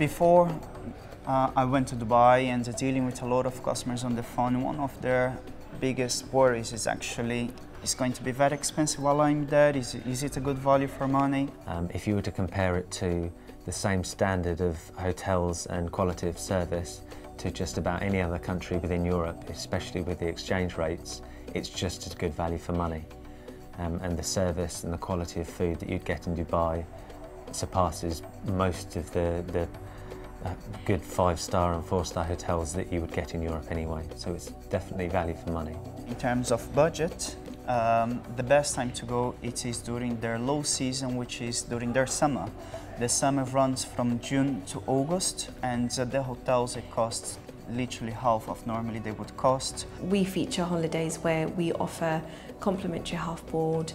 Before I went to Dubai and dealing with a lot of customers on the phone, one of their biggest worries is actually, it's going to be very expensive while I'm there, is it a good value for money? If you were to compare it to the same standard of hotels and quality of service to just about any other country within Europe, especially with the exchange rates, it's just as good value for money. And the service and the quality of food that you'd get in Dubai surpasses most of the good 5-star and 4-star hotels that you would get in Europe anyway. So it's definitely value for money. In terms of budget, the best time to go it is during their low season, which is during their summer. The summer runs from June to August, and the hotels it costs literally half of normally they would cost. We feature holidays where we offer complimentary half board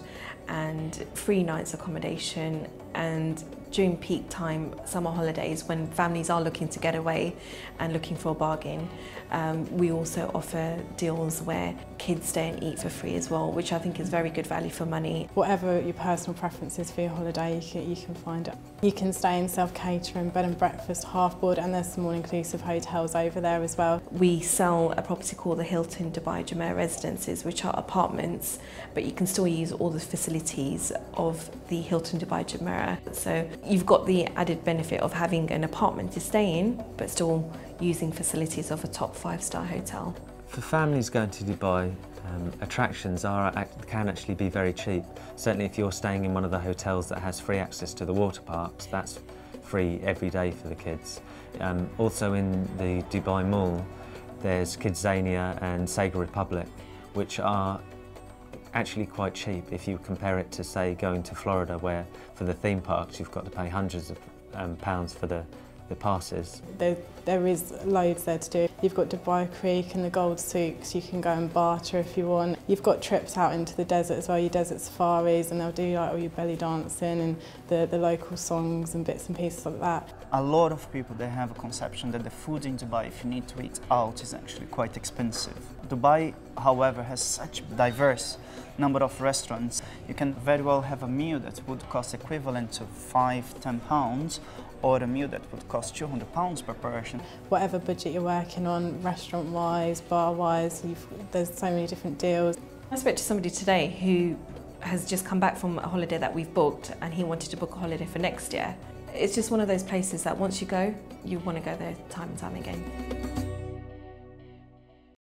and free nights accommodation, and during peak time summer holidays when families are looking to get away and looking for a bargain, we also offer deals where kids stay and eat for free as well, which I think is very good value for money. Whatever your personal preference is for your holiday, you can find it. You can stay in self-catering, bed and breakfast, half board, and there's some all inclusive hotels over there as well. We sell a property called the Hilton Dubai Jumeirah Residences, which are apartments, but you can still use all the facilities of the Hilton Dubai Jumeirah. So you've got the added benefit of having an apartment to stay in, but still using facilities of a top 5-star hotel. For families going to Dubai, attractions can actually be very cheap. Certainly if you're staying in one of the hotels that has free access to the water parks, that's free every day for the kids. Also in the Dubai Mall, there's KidZania and Sega Republic, which are actually quite cheap if you compare it to, say, going to Florida, where for the theme parks you've got to pay hundreds of pounds for the passes. There is loads there to do. You've got Dubai Creek and the Gold Souks, you can go and barter if you want. You've got trips out into the desert as well, your desert safaris, and they'll do like all your belly dancing and the local songs and bits and pieces like that. A lot of people, they have a conception that the food in Dubai, if you need to eat out, is actually quite expensive. Dubai, however, has such a diverse number of restaurants. You can very well have a meal that would cost equivalent to £5–10, or a meal that would cost £200 per person. Whatever budget you're working on, restaurant-wise, bar-wise, there's so many different deals. I spoke to somebody today who has just come back from a holiday that we've booked, and he wanted to book a holiday for next year. It's just one of those places that once you go, you want to go there time and time again.